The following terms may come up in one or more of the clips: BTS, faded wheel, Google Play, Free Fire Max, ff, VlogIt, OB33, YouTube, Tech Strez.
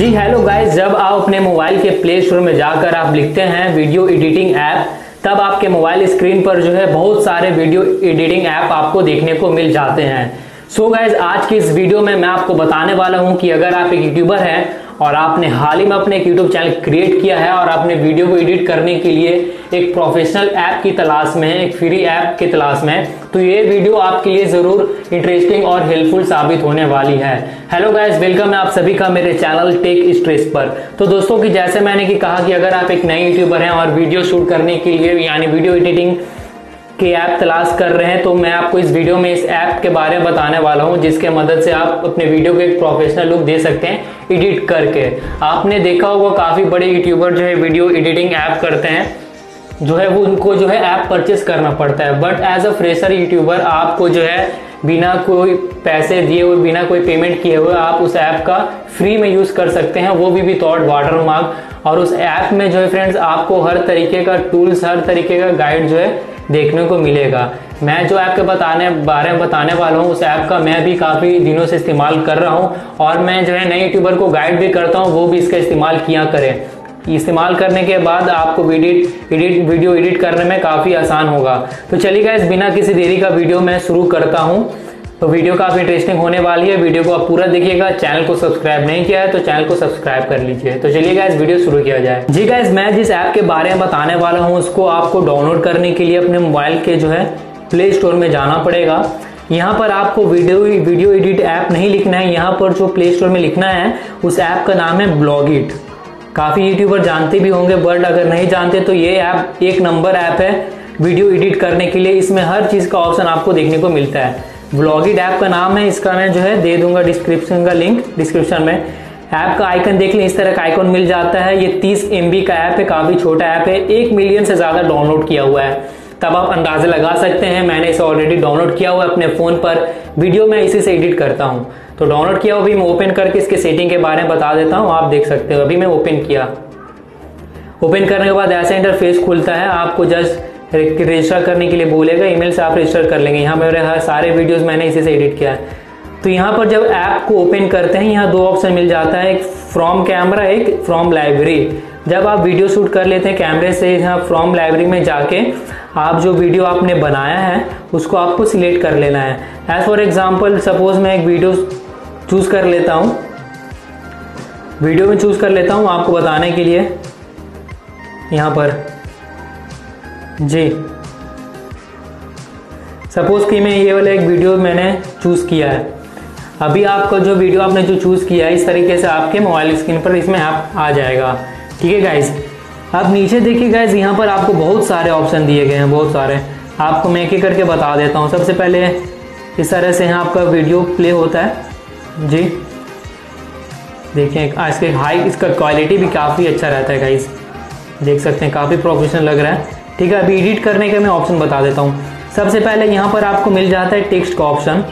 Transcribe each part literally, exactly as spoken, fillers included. जी hello guys, जब आप अपने मोबाइल के प्ले स्टोर में जाकर आप लिखते हैं वीडियो एडिटिंग ऐप, तब आपके मोबाइल स्क्रीन पर जो है बहुत सारे वीडियो एडिटिंग ऐप आपको देखने को मिल जाते हैं। सो गाइस, आज की इस वीडियो में मैं आपको बताने वाला हूं कि अगर आप एक यूट्यूबर हैं और आपने हाल ही में अपने एक यूट्यूब चैनल क्रिएट किया है और आपने वीडियो को एडिट करने के लिए एक प्रोफेशनल ऐप की तलाश में है, एक फ्री ऐप की तलाश में है, तो ये वीडियो आपके लिए ज़रूर इंटरेस्टिंग और हेल्पफुल साबित होने वाली है। हेलो गाइस, वेलकम है आप सभी का मेरे चैनल टेक स्ट्रेस पर। तो दोस्तों की जैसे मैंने कि कहा कि अगर आप एक नए यूट्यूबर हैं और वीडियो शूट करने के लिए यानी वीडियो एडिटिंग के ऐप तलाश कर रहे हैं, तो मैं आपको इस वीडियो में इस ऐप के बारे में बताने वाला हूं, जिसके मदद से आप अपने वीडियो को एक प्रोफेशनल लुक दे सकते हैं एडिट करके। आपने देखा होगा काफ़ी बड़े यूट्यूबर जो है वीडियो एडिटिंग ऐप करते हैं, जो है वो उनको जो है ऐप परचेस करना पड़ता है। But as a fresher YouTuber आपको जो है बिना कोई पैसे दिए हुए, बिना कोई पेमेंट किए हुए आप उस ऐप का फ्री में यूज़ कर सकते हैं, वो भी विदाउट वाटरमार्क। और उस ऐप में जो है फ्रेंड्स आपको हर तरीके का टूल्स, हर तरीके का गाइड जो है देखने को मिलेगा। मैं जो ऐप के बताने बारे में बताने वाला हूँ, उस ऐप का मैं भी काफ़ी दिनों से इस्तेमाल कर रहा हूँ और मैं जो है नए यूट्यूबर को गाइड भी करता हूँ, वो भी इसका इस्तेमाल किया करें। इस्तेमाल करने के बाद आपको एडिट एडिट वीडियो एडिट करने में काफ़ी आसान होगा। तो चलिए गाइस, बिना किसी देरी का वीडियो मैं शुरू करता हूँ। तो वीडियो काफ़ी इंटरेस्टिंग होने वाली है, वीडियो को आप पूरा देखिएगा। चैनल को सब्सक्राइब नहीं किया है तो चैनल को सब्सक्राइब कर लीजिए। तो चलिए गाइस, वीडियो शुरू किया जाए। जी गाइस, मैं जिस ऐप के बारे में बताने वाला हूँ, उसको आपको डाउनलोड करने के लिए अपने मोबाइल के जो है प्ले स्टोर में जाना पड़ेगा। यहाँ पर आपको वीडियो वीडियो एडिट ऐप नहीं लिखना है, यहाँ पर जो प्ले स्टोर में लिखना है उस ऐप का नाम है ब्लॉगिट। काफ़ी यूट्यूबर जानते भी होंगे, बट अगर नहीं जानते तो ये ऐप एक नंबर ऐप है वीडियो एडिट करने के लिए। इसमें हर चीज़ का ऑप्शन आपको देखने को मिलता है। VlogIt ऐप का नाम है, इसका मैं जो है दे दूंगा डिस्क्रिप्शन का लिंक डिस्क्रिप्शन में। ऐप का आइकन देख लें, इस तरह का आइकन मिल जाता है। ये तीस एम बी का ऐप है, काफ़ी छोटा ऐप है, एक मिलियन से ज़्यादा डाउनलोड किया हुआ है। तब आप अंदाज़ा लगा सकते हैं, मैंने इसे ऑलरेडी डाउनलोड किया हुआ है अपने फ़ोन पर। वीडियो मैं इसी से एडिट करता हूँ, तो डाउनलोड किया हुआ भी मैं ओपन करके इसके सेटिंग के बारे में बता देता हूँ। आप देख सकते हो, अभी मैं ओपन किया। ओपन करने के बाद ऐसा इंटरफेस खुलता है, आपको जस्ट रजिस्टर करने के लिए बोलेगा, ईमेल से आप रजिस्टर कर लेंगे। यहाँ मेरे हर सारे वीडियोस मैंने इसी से एडिट किया है। तो यहाँ पर जब ऐप को ओपन करते हैं, यहाँ दो ऑप्शन मिल जाता है, एक फ्रॉम कैमरा, एक फ्रॉम लाइब्रेरी। जब आप वीडियो शूट कर लेते हैं कैमरे से, यहाँ फ्रॉम लाइब्रेरी में जाके आप जो वीडियो आपने बनाया है उसको आपको सिलेक्ट कर लेना है। एज फॉर एग्जाम्पल, सपोज मैं एक वीडियो चूज़ कर लेता हूँ, वीडियो में चूज़ कर लेता हूँ आपको बताने के लिए। यहाँ पर जी सपोज कि मैं ये वाला एक वीडियो मैंने चूज़ किया है। अभी आपका जो वीडियो आपने जो चूज़ किया है, इस तरीके से आपके मोबाइल स्क्रीन पर इसमें ऐप आ जाएगा। ठीक है गाइज, अब नीचे देखिए गाइज, यहाँ पर आपको बहुत सारे ऑप्शन दिए गए हैं, बहुत सारे। आपको मैं एक एक करके बता देता हूँ। सबसे पहले इस तरह से यहाँ आपका वीडियो प्ले होता है। जी देखिए, इसके हाई इसका क्वालिटी भी काफ़ी अच्छा रहता है गाइज, देख सकते हैं काफ़ी प्रोफेशनल लग रहा है। ठीक है, अभी एडिट करने के मैं ऑप्शन बता देता हूँ। सबसे पहले यहाँ पर आपको मिल जाता है टेक्स्ट का ऑप्शन,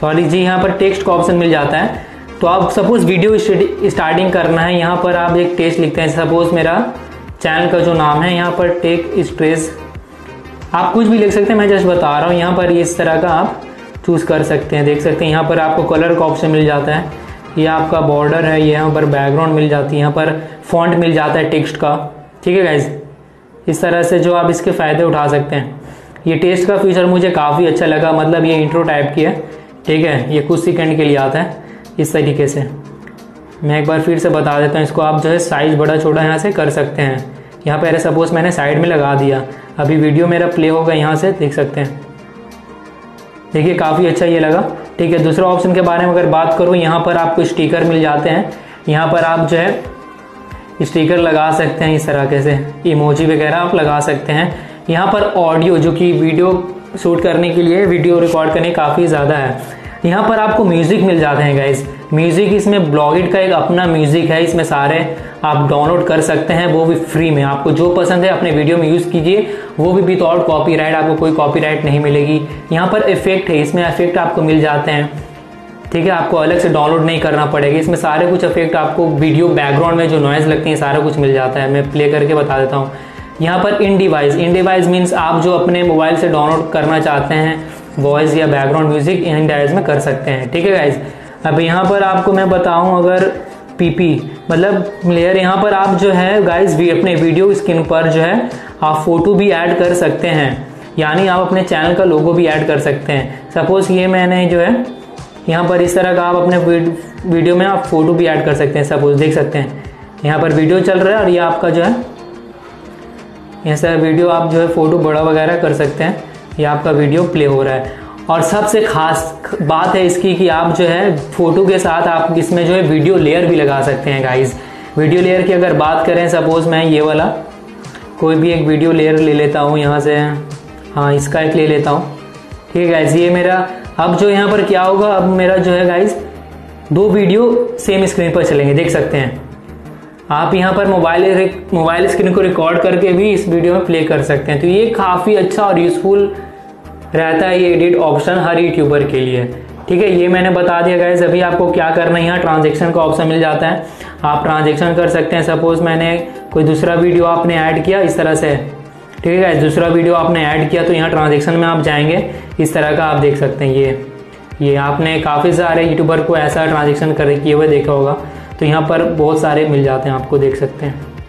सॉरी जी यहाँ पर टेक्स्ट का ऑप्शन मिल जाता है। तो आप सपोज वीडियो स्टार्टिंग करना है, यहाँ पर आप एक टेक्स्ट लिखते हैं। सपोज मेरा चैनल का जो नाम है, यहाँ पर टेक स्ट्रेस, आप कुछ भी लिख सकते हैं, मैं जस्ट बता रहा हूँ। यहाँ पर इस तरह का आप चूज़ कर सकते हैं, देख सकते हैं। यहाँ पर आपको कलर का ऑप्शन मिल जाता है, ये आपका बॉर्डर है, यहाँ पर बैकग्राउंड मिल जाती है, यहाँ पर फॉन्ट मिल जाता है टेक्स्ट का। ठीक है गाइज़, इस तरह से जो आप इसके फ़ायदे उठा सकते हैं। ये टेक्स्ट का फीचर मुझे काफ़ी अच्छा लगा, मतलब ये इंट्रो टाइप की है। ठीक है, ये कुछ सेकंड के लिए आता है इस तरीके से। मैं एक बार फिर से बता देता हूँ, इसको आप जो है साइज़ बड़ा छोटा यहाँ से कर सकते हैं। यहाँ पर सपोज़ मैंने साइड में लगा दिया, अभी वीडियो मेरा प्ले होगा, यहाँ से देख सकते हैं। देखिए काफ़ी अच्छा ये लगा। ठीक है, दूसरा ऑप्शन के बारे में अगर बात करूँ, यहाँ पर आपको स्टिकर मिल जाते हैं, यहाँ पर आप जो है स्टिकर लगा सकते हैं, इस तरह से इमोजी वगैरह आप लगा सकते हैं। यहाँ पर ऑडियो, जो कि वीडियो शूट करने के लिए, वीडियो रिकॉर्ड करने काफ़ी ज़्यादा है। यहाँ पर आपको म्यूज़िक मिल जाते हैं गाइज, म्यूज़िक। इसमें ब्लॉगिट का एक अपना म्यूज़िक है, इसमें सारे आप डाउनलोड कर सकते हैं, वो भी फ्री में। आपको जो पसंद है अपने वीडियो में यूज़ कीजिए, वो भी विदाउट कॉपीराइट, आपको कोई कॉपीराइट नहीं मिलेगी। यहाँ पर इफेक्ट है, इसमें इफेक्ट आपको मिल जाते हैं। ठीक है, आपको अलग से डाउनलोड नहीं करना पड़ेगा। इसमें सारे कुछ इफेक्ट आपको वीडियो बैकग्राउंड में जो नॉइज़ लगती है, सारा कुछ मिल जाता है। मैं प्ले करके बता देता हूँ। यहाँ पर in device, in device means आप जो अपने मोबाइल से डाउनलोड करना चाहते हैं वॉइस या बैकग्राउंड म्यूज़िक, इन डिवाइस में कर सकते हैं। ठीक है गाइज, अब यहाँ पर आपको मैं बताऊँ, अगर पीपी मतलब लेयर। यहाँ पर आप जो है गाइज भी अपने वीडियो स्क्रीन पर जो है आप फोटो भी ऐड कर सकते हैं, यानी आप अपने चैनल का लोगो भी ऐड कर सकते हैं। सपोज ये मैंने जो है यहाँ पर इस तरह का आप अपने वीडियो में आप फोटो भी ऐड कर सकते हैं। सपोज देख सकते हैं यहाँ पर वीडियो चल रहा है और ये आपका जो है यहाँ से वीडियो आप जो है फ़ोटो बड़ा वगैरह कर सकते हैं। ये आपका वीडियो प्ले हो रहा है और सबसे खास बात है इसकी कि आप जो है फ़ोटो के साथ आप इसमें जो है वीडियो लेयर भी लगा सकते हैं। गाइस वीडियो लेयर की अगर बात करें, सपोज़ मैं ये वाला कोई भी एक वीडियो लेयर ले लेता हूँ यहाँ से, हाँ इसका एक ले लेता हूँ। ठीक है गाइस, ये मेरा अब जो यहाँ पर क्या होगा, अब मेरा जो है गाइस दो वीडियो सेम स्क्रीन पर चलेंगे। देख सकते हैं आप यहाँ पर मोबाइल मोबाइल स्क्रीन को रिकॉर्ड करके भी इस वीडियो में प्ले कर सकते हैं। तो ये काफ़ी अच्छा और यूज़फुल रहता है ये एडिट ऑप्शन हर यूट्यूबर के लिए। ठीक है, ये मैंने बता दिया गाइस। अभी आपको क्या करना है, यहाँ ट्रांजेक्शन का ऑप्शन मिल जाता है, आप ट्रांजेक्शन कर सकते हैं। सपोज़ मैंने कोई दूसरा वीडियो आपने ऐड किया इस तरह से, ठीक है गाइस, दूसरा वीडियो आपने ऐड किया तो यहाँ ट्रांजेक्शन में आप जाएंगे, इस तरह का आप देख सकते हैं। ये ये आपने काफ़ी सारे यूट्यूबर को ऐसा ट्रांजेक्शन कर किए हुए देखा होगा, तो यहाँ पर बहुत सारे मिल जाते हैं आपको, देख सकते हैं।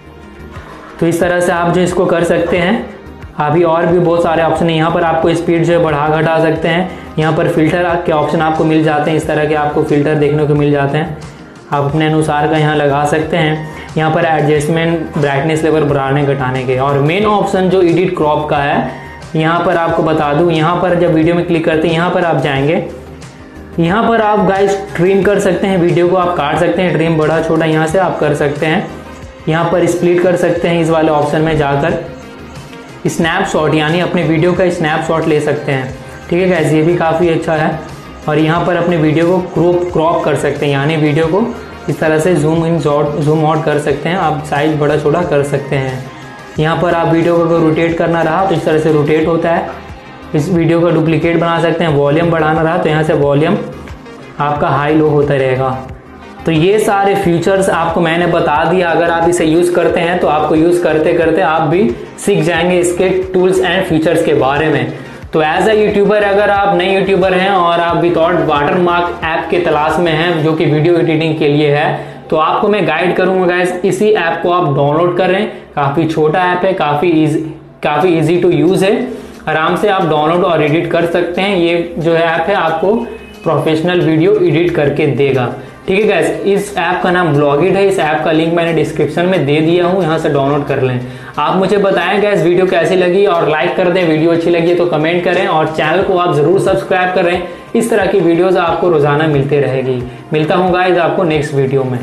तो इस तरह से आप जो इसको कर सकते हैं। अभी और भी बहुत सारे ऑप्शन हैं, यहाँ पर आपको स्पीड जो है बढ़ा घटा सकते हैं। यहाँ पर फिल्टर के ऑप्शन आपको मिल जाते हैं, इस तरह के आपको फिल्टर देखने को मिल जाते हैं, आप अपने अनुसार का यहाँ लगा सकते हैं। यहाँ पर एडजस्टमेंट, ब्राइटनेस लेवल बढ़ाने घटाने के, और मेन ऑप्शन जो एडिट क्रॉप का है, यहाँ पर आपको बता दूँ, यहाँ पर जब वीडियो में क्लिक करते हैं यहाँ पर आप जाएँगे, यहाँ पर आप गाइस ट्रिम कर सकते हैं, वीडियो को आप काट सकते हैं, ट्रिम बड़ा छोटा यहाँ से आप कर सकते हैं। यहाँ पर स्प्लिट कर सकते हैं, इस वाले ऑप्शन में जाकर स्नैपशॉट यानी अपने वीडियो का स्नैपशॉट ले सकते हैं। ठीक है गाइस, ये भी काफ़ी अच्छा है। और यहाँ पर अपने वीडियो को क्रॉप क्रॉप कर सकते हैं, यानी वीडियो को इस तरह से जूम इन जूम आउट कर सकते हैं, आप साइज बड़ा छोटा कर सकते हैं। यहाँ पर आप वीडियो को अगर रोटेट करना रहा तो इस तरह से रोटेट होता है, इस वीडियो का डुप्लीकेट बना सकते हैं। वॉल्यूम बढ़ाना रहा तो यहाँ से वॉल्यूम आपका हाई लो होता रहेगा। तो ये सारे फीचर्स आपको मैंने बता दिया, अगर आप इसे यूज़ करते हैं तो आपको यूज़ करते करते आप भी सीख जाएंगे इसके टूल्स एंड फीचर्स के बारे में। तो एज अ यूट्यूबर, अगर आप नए यूट्यूबर हैं और आप विदाउट वाटरमार्क ऐप के तलाश में हैं जो कि वीडियो एडिटिंग के लिए है, तो आपको मैं गाइड करूँगा गाइस, इसी ऐप को आप डाउनलोड करें। काफ़ी छोटा ऐप है, काफ़ी ईजी काफ़ी ईजी टू यूज़ है, आराम से आप डाउनलोड और एडिट कर सकते हैं। ये जो ऐप है आपको प्रोफेशनल वीडियो एडिट करके देगा। ठीक है गाइस, इस ऐप का नाम व्लॉगिट है, इस ऐप का लिंक मैंने डिस्क्रिप्शन में दे दिया हूँ, यहाँ से डाउनलोड कर लें। आप मुझे बताएं गाइस वीडियो कैसी लगी, और लाइक कर दें, वीडियो अच्छी लगी तो कमेंट करें, और चैनल को आप ज़रूर सब्सक्राइब करें। इस तरह की वीडियोज़ आपको रोज़ाना मिलते रहेगी। मिलता हूँ गाइस आपको नेक्स्ट वीडियो में।